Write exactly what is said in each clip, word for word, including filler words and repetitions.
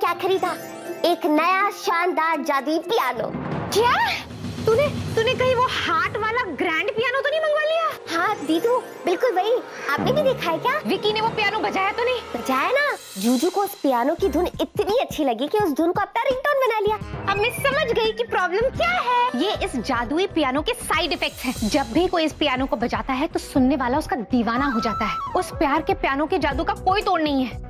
क्या खरीदा? एक नया शानदार जादुई पियानो। क्या? तूने तूने कहीं वो हार्ट वाला ग्रैंड पियानो तो नहीं मंगवा लिया? हाँ दीदू, बिल्कुल वही। आपने भी देखा है क्या? विकी ने वो पियानो बजाया तो नहीं? बजाया ना। जूजू को उस पियानो की धुन इतनी अच्छी लगी कि उस धुन को अपना रिंगटोन बना लिया। अब मैं समझ गई कि प्रॉब्लम क्या है। ये इस जादुई पियानो के साइड इफेक्ट्स हैं। जब भी कोई इस पियानो को बजाता है तो सुनने वाला उसका दीवाना हो जाता है। उस प्यार के पियानो के जादू का कोई तोड़ नहीं है।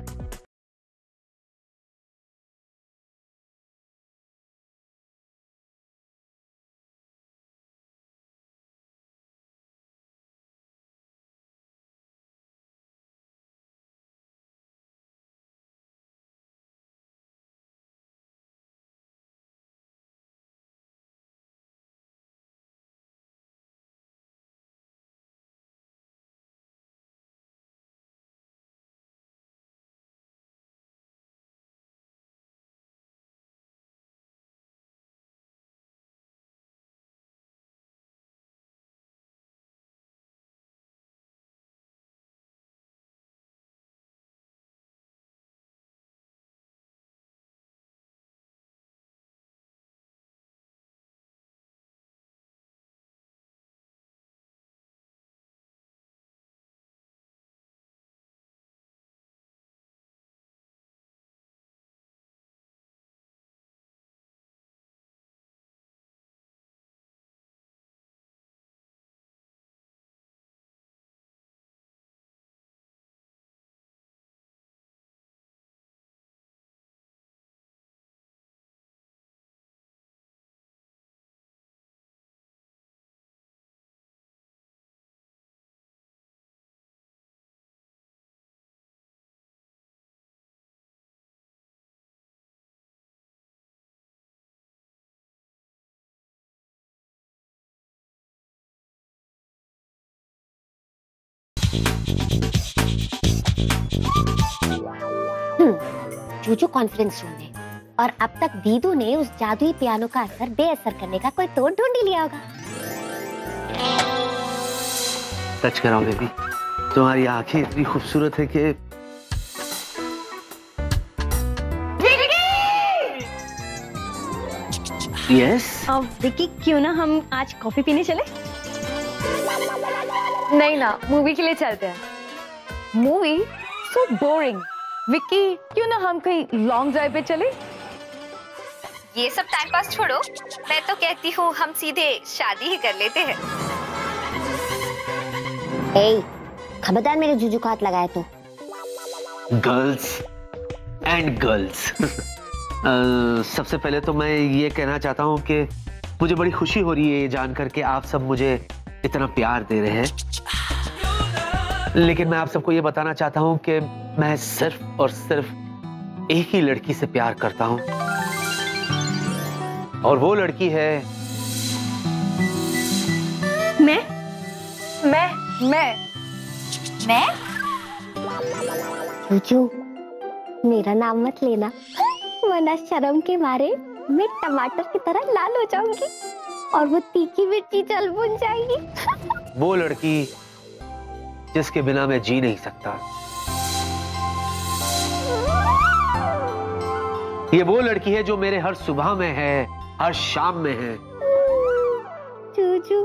जूजू कॉन्फ्रेंस रूम में, और अब तक दीदू ने उस जादुई पियानो का असर बेअसर करने का कोई तोड़ ढूंढ ही लिया होगा। टच कराओ बेबी, तुम्हारी आंखें इतनी खूबसूरत है कि यस। अब विकी, क्यों ना हम आज कॉफी पीने चले? नहीं ना, मूवी के लिए चलते हैं। Movie so boring. विकी, क्यों ना हम कहीं लॉन्ग ड्राइव पे चले? ये सब टाइम पास छोड़ो, मैं तो कहती हूँ हम सीधे शादी ही कर लेते हैं। ए, खबरदार मेरे जूजू को हाथ लगाए तो। Girls and girls. सबसे पहले तो मैं ये कहना चाहता हूँ कि मुझे बड़ी खुशी हो रही है ये जानकर के आप सब मुझे इतना प्यार दे रहे हैं। लेकिन मैं आप सबको ये बताना चाहता हूँ कि मैं सिर्फ और सिर्फ एक ही लड़की से प्यार करता हूं, और वो लड़की है मैं मैं मैं मैं जूजू, मेरा नाम मत लेना वरना शर्म के मारे मैं टमाटर की तरह लाल हो जाऊंगी और वो तीखी मिर्ची जल बुन जाएगी। वो लड़की जिसके बिना मैं जी नहीं सकता, ये वो लड़की है जो मेरे हर सुबह में है, हर शाम में है। जूजू,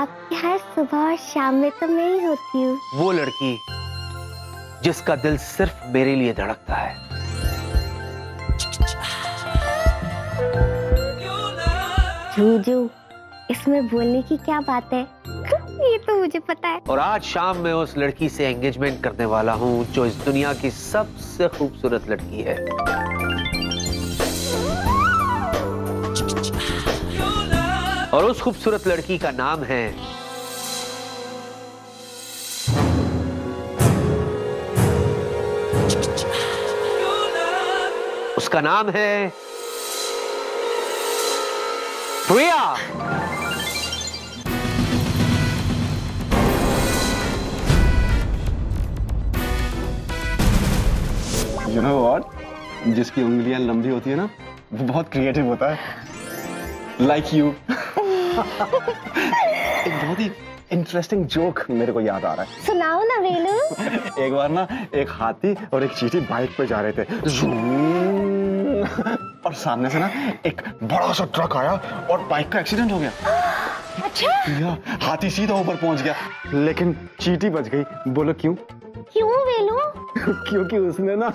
आपकी हर सुबह और शाम में तो मैं ही होती हूँ। वो लड़की जिसका दिल सिर्फ मेरे लिए धड़कता है। जूजू, इसमें बोलने की क्या बात है, ये तो मुझे पता है। और आज शाम मैं उस लड़की से एंगेजमेंट करने वाला हूँ जो इस दुनिया की सबसे खूबसूरत लड़की है। और उस खूबसूरत लड़की का नाम है उसका नाम है प्रिया। You know what? जिसकी उंगलियां लंबी होती है ना, वो बहुत क्रिएटिव होता है, लाइक यू। एक बहुत ही इंटरेस्टिंग जोक मेरे को याद आ रहा है, सुनाओ ना रेलू। एक बार ना एक हाथी और एक चींटी बाइक पे जा रहे थे, और सामने से ना एक बड़ा सा ट्रक आया और बाइक का एक्सीडेंट हो गया। अच्छा? या हाथी सीधा ऊपर पहुंच गया, लेकिन चींटी बच गई। बोलो क्यों? क्यों वेलू? क्योंकि उसने ना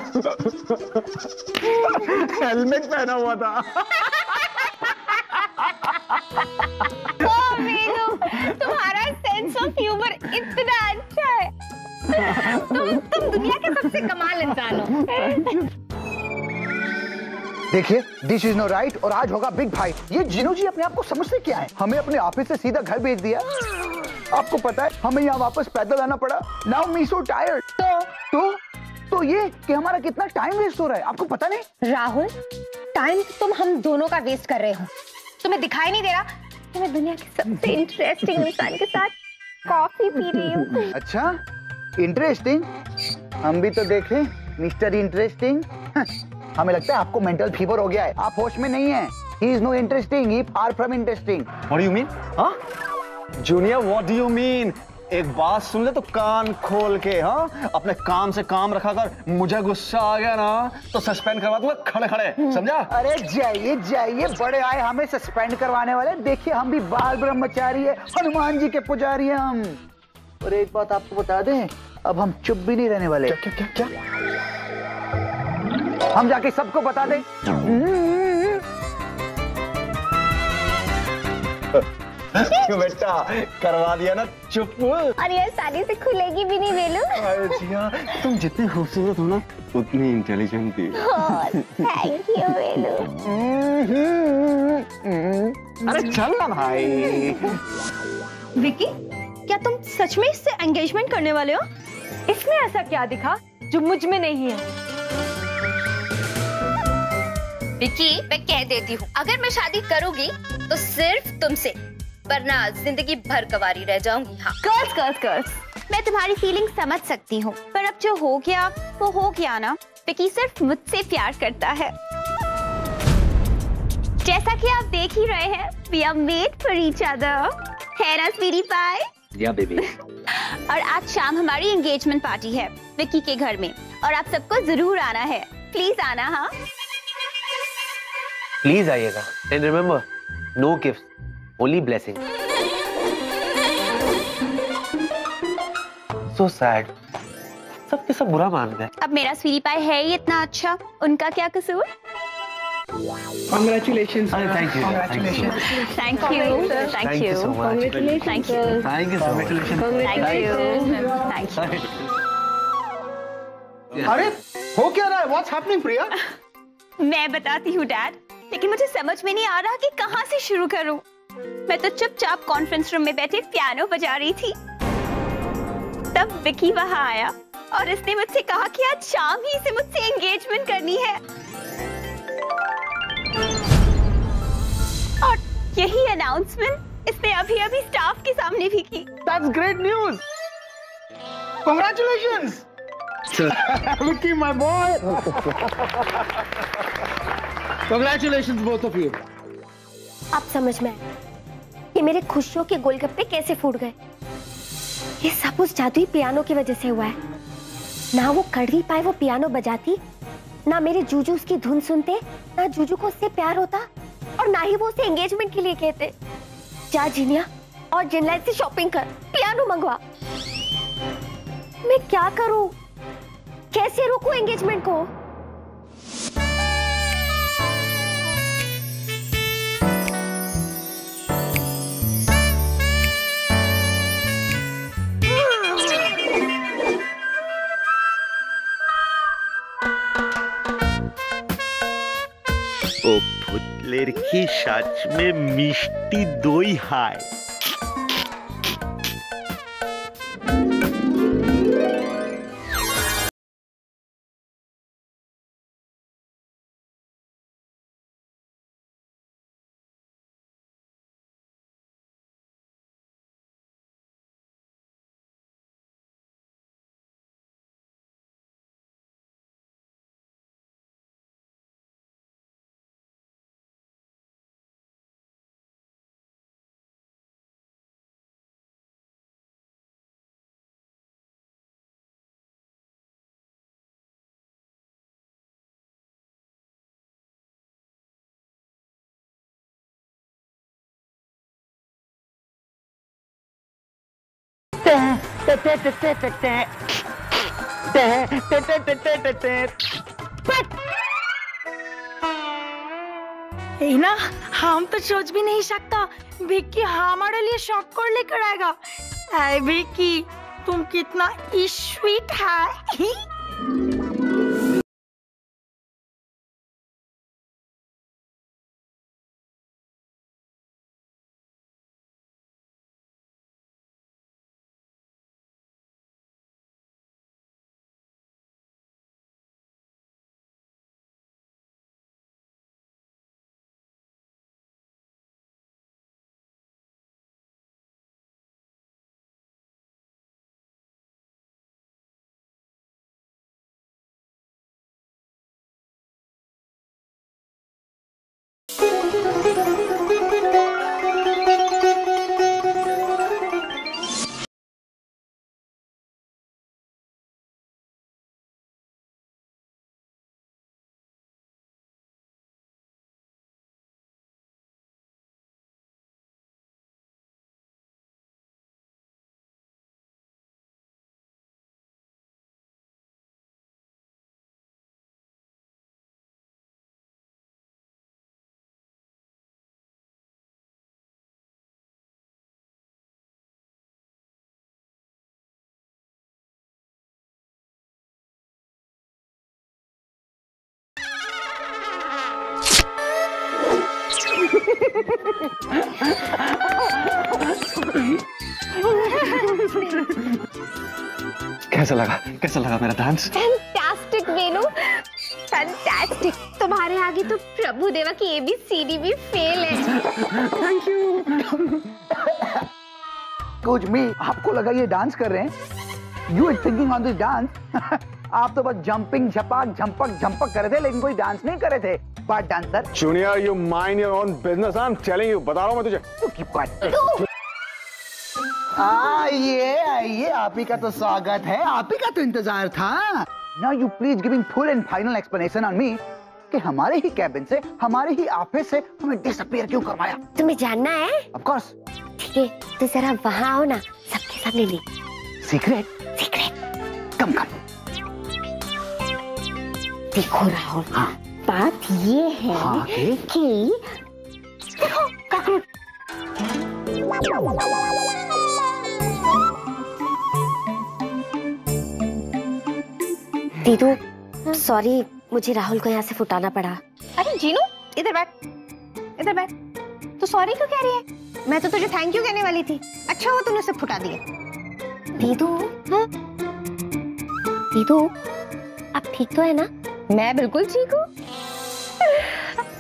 हेलमेट पहना हुआ था। ओ वेलू, तुम्हारा सेंस ऑफ ह्यूमर इतना अच्छा है। तुम तुम दुनिया के सबसे कमाल इंसान हो। देखिए, दिस इज नो राइट और आज होगा बिग फाइट। ये जिनू जी अपने आप को समझते क्या है, हमें अपने ऑफिस से सीधा घर भेज दिया। आपको पता है हमें यहाँ वापस पैदल आना पड़ा। Now me so tired. तो तो तो ये कि हमारा कितना टाइम वेस्ट हो रहा है, आपको पता नहीं? राहुल, टाइम तुम हम दोनों का वेस्ट कर रहे हो। तुम्हें दिखाई नहीं दे रहा कि मैं दुनिया के सबसे इंटरेस्टिंग इंसान के साथ कॉफी पी रही हूँ? अच्छा, इंटरेस्टिंग? हम भी तो देखे मिस्टर इंटरेस्टिंग। हमें लगता है आपको मेंटल फीवर हो गया है, आप होश में नहीं है। He is no interesting, he far from interesting. What do you mean? हाँ? Junior, what do you mean? एक बात सुन ले तो कान खोल के, हाँ? अपने काम से काम रखा कर। मुझे गुस्सा आ गया ना तो सस्पेंड करवा दूंगा खड़े खड़े, समझा? अरे जाइए जाइए, बड़े आए हमें सस्पेंड करवाने वाले। देखिए हम भी बाल ब्रह्मचारी है, हनुमान जी के पुजारी है हम। और एक बात आपको बता दें, अब हम चुप भी नहीं रहने वाले। क्या क्या क्या, क्या? हम जाके सबको बता दें। बेटा करवा दिया ना चुप, और ये साली से खुलेगी भी नहीं वेलू। तुम जितनी खूबसूरत हो ना उतनी इंटेलिजेंट भी। Thank you Velu. अरे चल ना भाई। विकी, क्या तुम सच में इससे एंगेजमेंट करने वाले हो? इसमें ऐसा क्या दिखा जो मुझ में नहीं है? विकी, मैं कह देती हूँ, अगर मैं शादी करूँगी तो सिर्फ तुमसे, वरना जिंदगी भर कवारी रह जाऊंगी। हाँ। गर्ल्स गर्ल्स गर्ल्स, मैं तुम्हारी फीलिंग समझ सकती हूँ, पर अब जो हो गया वो हो गया ना। विकी सिर्फ मुझसे प्यार करता है। जैसा कि आप देख ही रहे हैं, we are made for each other, है ना स्वीटी पाई? या बेबी। और आज शाम हमारी एंगेजमेंट पार्टी है विकी के घर में, और आप सबको जरूर आना है। प्लीज आना। हाँ, प्लीज आइएगा। And remember, no gifts, only blessing. So sad, सब के सब बुरा मान गए। अब मेरा स्वीटी पाई है ही इतना अच्छा, उनका क्या कसूर? Congratulations. Thank you. Congratulations. Thank you. Thank you. Congratulations. Thank you. Thank you. Congratulations. Thank you. अरे हो क्या रहा है? What's happening, प्रिया? मैं बताती हूँ डैड, लेकिन मुझे समझ में नहीं आ रहा कि कहाँ से शुरू करूँ। मैं तो चुपचाप कॉन्फ्रेंस रूम में बैठे पियानो बजा रही थी, तब विकी वहाँ आया और इसने मुझसे कहा कि आज शाम ही से मुझसे एंगेजमेंट करनी है। और यही अनाउंसमेंट इसने अभी अभी स्टाफ के सामने भी की। That's great news. Congratulations. Vicky, my boy. Congratulations both of you. आप समझ में आए ये मेरे खुशियों के गोलगप्पे कैसे फूट गए? ये सब उस जादुई पियानो की वजह से हुआ है। ना वो कड़वी पाई वो पियानो बजाती, ना मेरे जूजू उसकी धुन सुनते, ना जूजू को उससे प्यार होता, और ना ही वो उसे एंगेजमेंट के लिए कहते। जा जीनिया और जिनलाइन से शॉपिंग कर, पियानो मंगवा। मैं क्या करूं? कैसे रोकूं एंगेजमेंट को? लड़की सच में मिष्टी दोई है। ना हम तो सोच भी नहीं सकता विक्की हमारे लिए शॉपकोड लेकर आएगा। हाय विक्की, तुम कितना स्वीट है। कैसा लगा कैसा लगा मेरा डांस? Fantastic Venu, fantastic. तुम्हारे आगे तो प्रभु देवा की ए बी सी डी भी फेल है। Thank you coach me. आपको लगा ये डांस कर रहे हैं? You are thinking on this dance. आप तो बस जंपिंग झपाक झंपक झंपक कर रहे थे, लेकिन कोई डांस नहीं कर रहे थे। Part dancer junior, you mind your own business. I am telling you, बता रहा हूं मैं तुझे। पार्ट आइए आइए, आप ही का तो स्वागत है, आप ही का तो इंतजार था। Now you please giving full and final explanation on me कि हमारे ही कैबिन से, हमारे ही ऑफिस से हमें डिसअपीयर क्यों करवाया। तुम्हें जानना है? Of course. ठीक है, तो जरा वहाँ आओ ना, सबके सामने ले। Secret secret come come. देखो राहुल, हाँ। बात ये है, हाँ, कि देखो काकरोच। दीदू सॉरी, मुझे राहुल को यहाँ से फुटाना पड़ा। अरे जीनू इधर बैठ, इधर बैठ। तू सॉरी क्यों कह रही है? मैं तो तुझे थैंक यू कहने वाली थी। अच्छा हुआ तूने उसे फुटा दिया। दीदू हाँ? दीदू अब ठीक तो है ना? मैं बिल्कुल ठीक हूँ।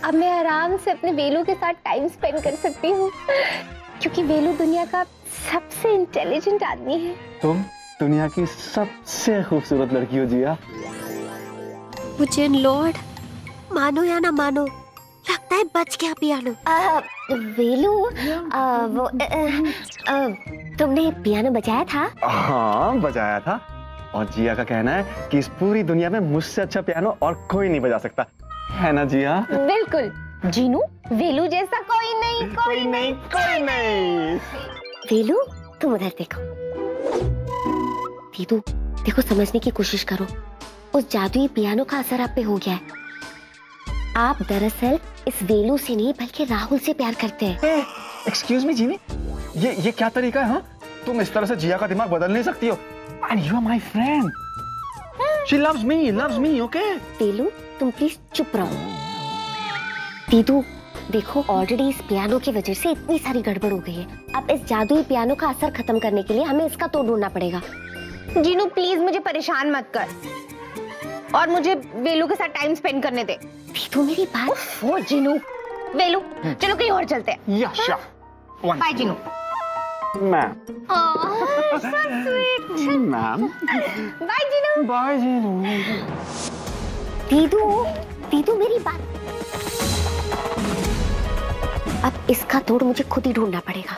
अब मैं आराम से अपने वेलू के साथ टाइम स्पेंड कर सकती हूँ, क्योंकि वेलू दुनिया का सबसे इंटेलिजेंट आदमी है। तुम दुनिया की सबसे खूबसूरत लड़की हो जिया। मुझे लॉर्ड, मानो या ना मानो, लगता है बच गया पियानो। वेलू, वो आ, आ, तुमने पियानो बजाया था? हाँ बजाया था, और जिया का कहना है कि इस पूरी दुनिया में मुझसे अच्छा पियानो और कोई नहीं बजा सकता, है ना जिया? बिल्कुल जीनू, वेलू जैसा कोई नहीं, कोई, कोई नहीं, कोई नहीं। वेलू तुम उधर देखो। दीदू देखो, समझने की कोशिश करो, उस जादुई पियानो का असर आप पे हो गया है। आप दरअसल इस वेलू से नहीं बल्कि राहुल से प्यार करते हैं। एक्सक्यूज मी जीनी, ये ये क्या तरीका है? हाँ, तुम इस तरह से जिया का दिमाग बदल नहीं सकती हो। And you are my friend, she loves me, loves me, okay? Velu तुम प्लीज चुप रहो। दीदू देखो, ऑलरेडी इस पियानो की वजह से इतनी सारी गड़बड़ हो गई है। अब इस जादुई पियानो का असर खत्म करने के लिए हमें इसका तोड़ ढूंढना पड़ेगा। जीनू प्लीज मुझे परेशान मत कर, और मुझे वेलू के साथ टाइम स्पेंड करने दे। तू मेरी बात हो जीनू। वेलू चलो कहीं और चलते हैं। या शा bye Jinu. Ma'am oh so sweet. Ma'am bye Jinu, bye Jinu. दीदू दीदू मेरी बात, अब इसका तोड़ मुझे खुद ही ढूंढना पड़ेगा,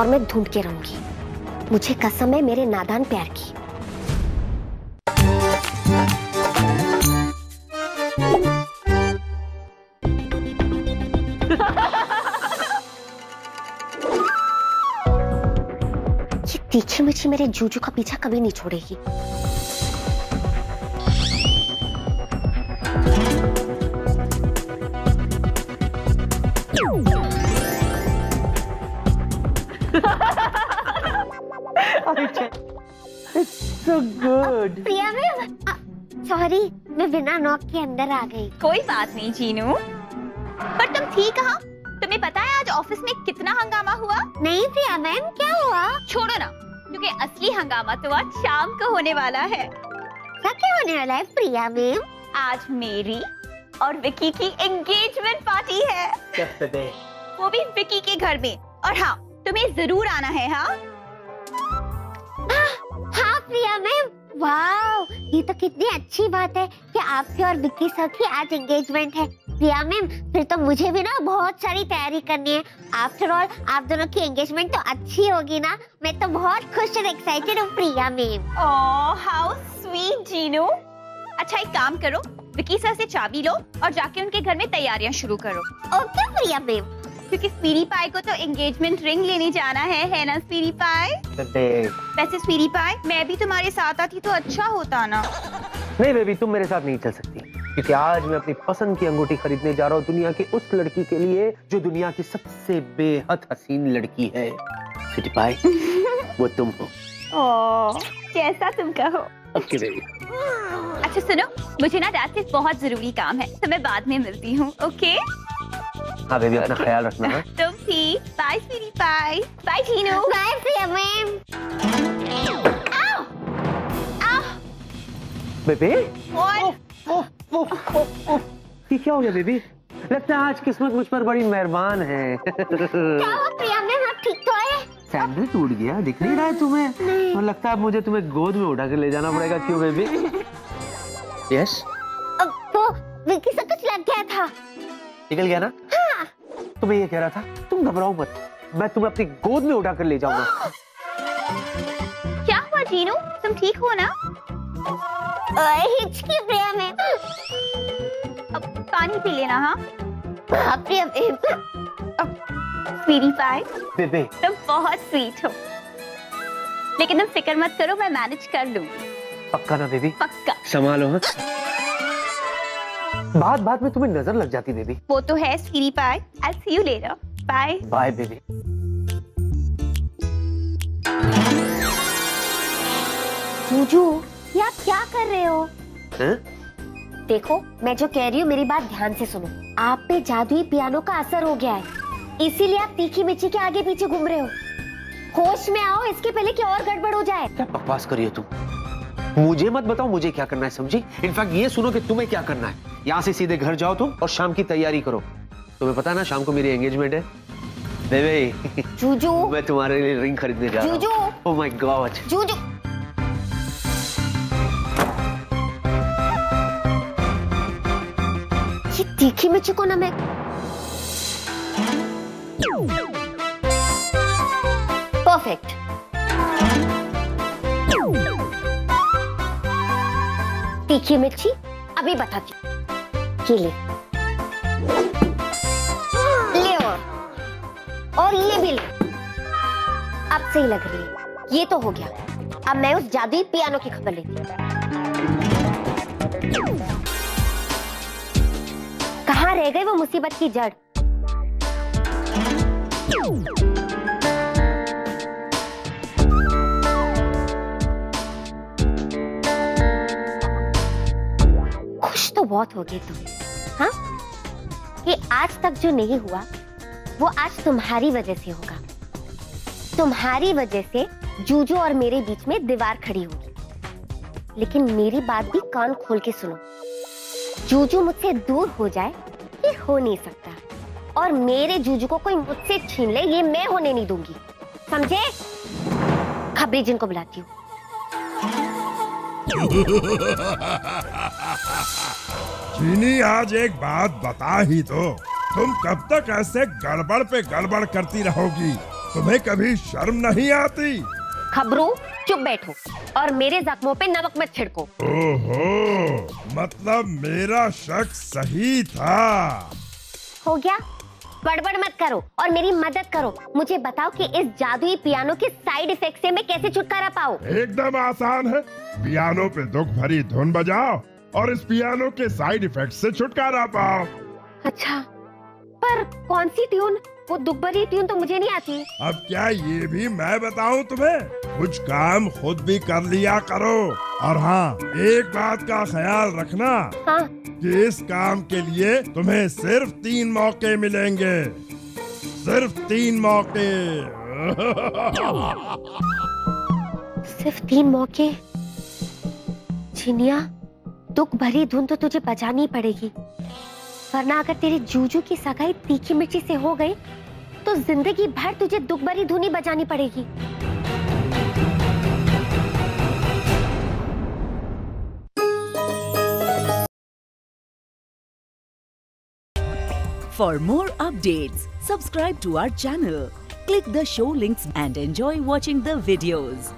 और मैं ढूंढ के रहूंगी। मुझे कसम है मेरे नादान प्यार की। ये तीखी मिर्ची मेरे जूजू का पीछा कभी नहीं छोड़ेगी। It's so good. Uh, Priya ma'am, sorry uh, मैं बिना नॉक के अंदर आ गई। कोई बात नहीं चीनू, पर तुम ठीक कहा। तुम्हें पता है आज ऑफिस में कितना हंगामा हुआ? नहीं प्रिया मैम, क्या हुआ? छोड़ो ना, क्योंकि असली हंगामा तो आज शाम को होने वाला है। क्या होने वाला है प्रिया मैम? आज मेरी और विकी की एंगेजमेंट पार्टी है, वो भी विकी के घर में। और हाँ, तुम्हें जरूर आना है। हाँ हाँ प्रिया मैम, वाओ, ये तो कितनी अच्छी बात है कि आपके और विक्की सर की आज एंगेजमेंट है। प्रिया मैम, फिर तो मुझे भी ना बहुत सारी तैयारी करनी है। आफ्टर ऑल आप दोनों की एंगेजमेंट तो अच्छी होगी ना। मैं तो बहुत खुश और एक्साइटेड हूँ Priya ma'am. Oh how sweet Jinu. अच्छा एक काम करो, विक्की सर से चाबी लो और जाके उनके घर में तैयारियाँ शुरू करो। ओके प्रिया मैम, क्योंकि स्पीडी पाई को तो एंगेजमेंट रिंग लेने जाना है, है ना स्पीडी पाई? वैसे स्पीडी पाई, मैं भी तुम्हारे साथ आती तो अच्छा होता ना। नहीं बेबी, तुम मेरे साथ नहीं चल सकती, क्योंकि आज मैं अपनी पसंद की अंगूठी खरीदने जा रहा हूँ दुनिया की उस लड़की के लिए जो दुनिया की सबसे बेहद हसीन लड़की है। स्पीडी पाई वो तुम हो। ओ, जैसा तुम कहो। Okay baby. अच्छा सुनो, मुझे ना रात से बहुत जरूरी काम है, तो मैं बाद में मिलती हूँ। ओके हाँ बेबी, अपना ख्याल रखना है। तुम भी। Bye sweetie bye. Bye Jinu. Bye Priya ma'am. आओ, आओ। बेबी? ओह ओह ओह ओह, ये क्या हो गया बेबी? लगता है आज किस्मत मुझ पर बड़ी मेहरबान है। क्या हुआ प्रिया मैम, आप ठीक तो हैं? सैंडल टूट गया, दिख नहीं रहा है तुम्हें? और लगता है मुझे तुम्हें गोद में उठा कर ले जाना पड़ेगा। क्यों बेबी? यस, वो विक्की से कुछ लग गया था, निकल गया ना। हाँ। तो मैं ये कह रहा था, तुम घबराओ मत, मैं तुम्हें अपनी गोद में उठा कर ले जाऊंगा। क्या हुआ जीनू, तुम ठीक हो ना? हिचकी प्रिया में। अब पानी पी लेना। हाँ प्रिया बेबी, तुम बहुत स्वीट हो, लेकिन तुम फिक्र मत करो, मैं मैनेज कर लूंगी। पक्का ना बेबी? पक्का। संभालो। हाँ, बात बात में तुम्हें नजर लग जाती बेबी। वो तो है sweetie pie. I see you later. Bye bye baby. Juju, ये आप क्या कर रहे हो? है? देखो मैं जो कह रही हूँ मेरी बात ध्यान से सुनो। आप पे जादुई पियानो का असर हो गया है, इसीलिए आप तीखी मिर्ची के आगे पीछे घूम रहे हो। होश में आओ इसके पहले कि और गड़बड़ हो जाए। क्या बकवास कर रही हो तुम? मुझे मत बताओ मुझे क्या करना है, समझी? इनफैक्ट ये सुनो कि तुम्हें क्या करना है। यहाँ से सीधे घर जाओ तुम और शाम की तैयारी करो। तुम्हें पता है ना शाम को मेरी एंगेजमेंट है। बेबी जूजू, मैं तुम्हारे लिए रिंग खरीदने जा रहा हूँ। Oh my God Juju. ये तीखी मिर्ची को ना मैं परफेक्ट। तीखी मिर्ची अभी बताती। ये ले ले और, और ये भी ले। अब सही लग रही है। ये तो हो गया, अब मैं उस जादुई पियानो की खबर लेती हूँ। कहाँ रह गई वो मुसीबत की जड़? बहुत हो गए तुम। हाँ, ये आज तक जो नहीं हुआ वो आज तुम्हारी वजह से होगा। तुम्हारी वजह से जूजू और मेरे बीच में दीवार खड़ी होगी। लेकिन मेरी बात भी कान खोल के सुनो। जूजू मुझसे दूर हो जाए ये हो नहीं सकता, और मेरे जूजू को कोई मुझसे छीन ले ये मैं होने नहीं दूंगी, समझे? खबरी जिनको बुलाती हूँ। चीनी, आज एक बात बता ही दो, तुम कब तक ऐसे गड़बड़ पे गड़बड़ करती रहोगी? तुम्हें कभी शर्म नहीं आती? खबरू, चुप बैठो और मेरे जख्मों पे नमक मत छिड़को। ओहो, मतलब मेरा शक सही था। हो गया, बड़बड़ मत करो और मेरी मदद करो, मुझे बताओ कि इस जादुई पियानो के साइड इफेक्ट से मैं कैसे छुटकारा पाऊं। एकदम आसान है, पियानो पे दुख भरी धुन बजाओ और इस पियानो के साइड इफेक्ट से छुटकारा पाओ। अच्छा, पर कौन सी ट्यून? वो दुख भरी ट्यून तो मुझे नहीं आती। अब क्या ये भी मैं बताऊँ तुम्हें? कुछ काम खुद भी कर लिया करो। और हाँ, एक बात का ख्याल रखना, हाँ? कि इस काम के लिए तुम्हें सिर्फ तीन मौके मिलेंगे, सिर्फ तीन मौके। सिर्फ तीन मौके? चिनिया, दुख भरी धुन तो तुझे बजानी पड़ेगी, वरना अगर तेरे जूजू की सगाई तीखी मिर्ची से हो गई तो जिंदगी भर तुझे दुख भरी धुन ही बजानी पड़ेगी। For more updates, subscribe to our channel, click the show links and enjoy watching the videos.